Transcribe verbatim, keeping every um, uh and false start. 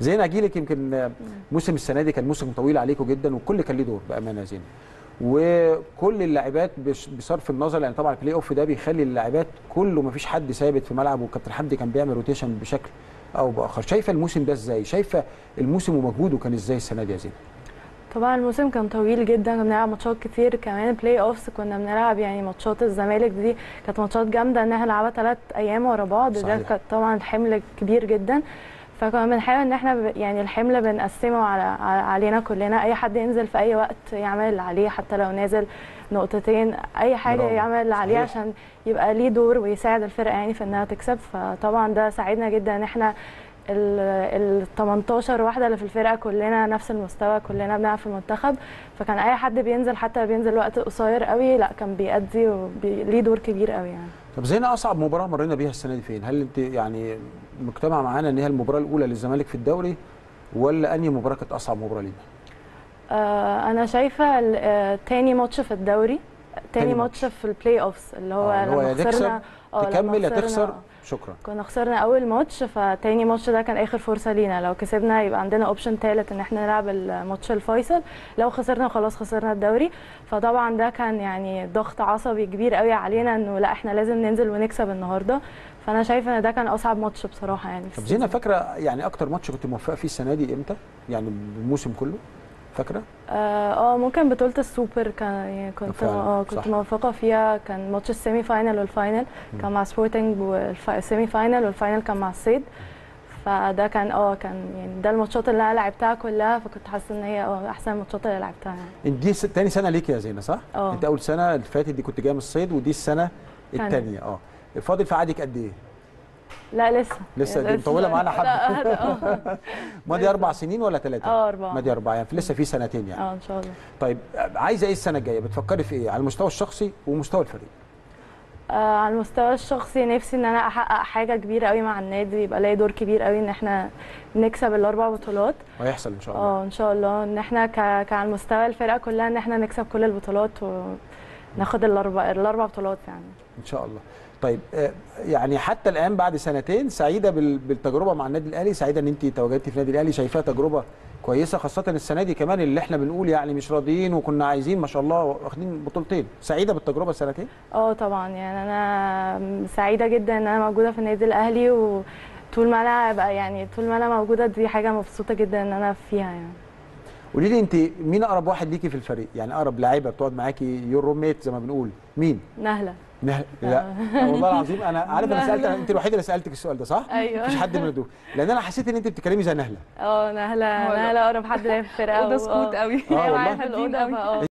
زين اجيلك، يمكن موسم السنه دي كان موسم طويل عليكم جدا والكل كان له دور بامانه زين، وكل اللاعبات بصرف النظر يعني طبعا البلاي اوف ده بيخلي اللاعبات كله ما فيش حد ثابت في ملعبه، وكابتن حمدي كان بيعمل روتيشن بشكل او باخر. شايفه الموسم ده ازاي؟ شايفه الموسم ومجهوده كان ازاي السنه دي يا زين؟ طبعا الموسم كان طويل جدا، كنا بنلعب ماتشات كتير، كمان بلاي اوفس كنا بنلعب يعني ماتشات الزمالك دي كانت ماتشات جامده انها نلعبها ثلاث ايام ورا بعض، ده كان طبعا حمل كبير جدا، فكنا بنحاول ان احنا يعني الحمل بنقسمه على علينا كلنا، اي حد ينزل في اي وقت يعمل اللي عليه، حتى لو نازل نقطتين اي حاجه يعمل اللي عليه عشان يبقى ليه دور ويساعد الفرقه يعني في انها تكسب. فطبعا ده ساعدنا جدا ان احنا ال تمنتاشر واحده اللي في الفرقه كلنا نفس المستوى، كلنا بنلعب في المنتخب، فكان اي حد بينزل حتى بينزل وقت قصير قوي لا كان بيأدي وليه دور كبير قوي يعني. طب زين اصعب مباراه مرينا بيها السنه دي فين؟ هل انت يعني مجتمع معانا ان هي المباراه الاولى للزمالك في الدوري، ولا انهي مباراه كانت اصعب مباراه لينا؟ آه انا شايفه تاني ماتش في الدوري، تاني ماتش في البلاي اوفس اللي هو آه لما خسرنا اه تكمل يا تخسر، شكرا. كنا خسرنا اول ماتش، فتاني ماتش ده كان اخر فرصه لينا، لو كسبنا يبقى عندنا اوبشن ثالث ان احنا نلعب الماتش الفيصل، لو خسرنا خلاص خسرنا الدوري. فطبعا ده كان يعني ضغط عصبي كبير قوي علينا انه لا احنا لازم ننزل ونكسب النهارده، فانا شايفه ان ده كان اصعب ماتش بصراحه يعني. طب زينه فاكره يعني اكتر ماتش كنت موفقه فيه السنه دي امتى؟ يعني الموسم كله فاكره؟ اه ممكن بطوله السوبر كان يعني كنت اه كنت موفقه فيها، كان ماتش السيمي فاينل والفاينل م. كان مع سبورتنج، والسيمي فاينل والفاينل كان مع الصيد، فده كان اه كان يعني ده الماتشات اللي انا لعبتها كلها، فكنت حاسه ان هي اه احسن الماتشات اللي لعبتها يعني. دي تاني سنه ليك يا زينه صح؟ اه انت اول سنه اللي فاتت دي كنت جايه من الصيد، ودي السنه الثانيه اه فاضل في عقدك قد ايه؟ لا لسه لسه دي مطوله معانا حبه. اه ماضي اربع سنين ولا ثلاثه؟ اه اربعه ماضي اربعه يعني لسه في سنتين يعني. اه ان شاء الله. طيب عايزه ايه السنه الجايه؟ بتفكري في ايه على المستوى الشخصي ومستوى الفريق؟ آه على المستوى الشخصي نفسي ان انا احقق حاجه كبيره قوي مع النادي، يبقى ليا دور كبير قوي ان احنا نكسب الاربع بطولات، وهيحصل ان شاء الله. اه ان شاء الله ان احنا ك على مستوى الفرقه كلها ان احنا نكسب كل البطولات وناخد الاربع الاربع بطولات يعني ان شاء الله. طيب يعني حتى الان بعد سنتين سعيده بالتجربه مع النادي الاهلي، سعيده ان انت تواجدتي في النادي الاهلي، شايفاها تجربه كويسه خاصه السنه دي كمان اللي احنا بنقول يعني مش راضيين وكنا عايزين ما شاء الله واخدين بطولتين، سعيده بالتجربه السنتين؟ اه طبعا يعني انا سعيده جدا ان انا موجوده في النادي الاهلي، وطول ما انا ابقى يعني طول ما انا موجوده دي حاجه مبسوطه جدا ان انا فيها يعني. قولي لي انت مين اقرب واحد ليكي في الفريق؟ يعني اقرب لاعيبه بتقعد معاكي يور روم ميت زي ما بنقول مين؟ نهله. لا لا والله العظيم انا عارف انا سالت، انت الوحيده اللي سالتك السؤال ده صح؟ ايوه مفيش حد من دول، لان انا حسيت ان انت بتتكلمي زي نهله. اه نهله نهله اقرب حد ليا في الفرقه، وده سكوت قوي. اه والله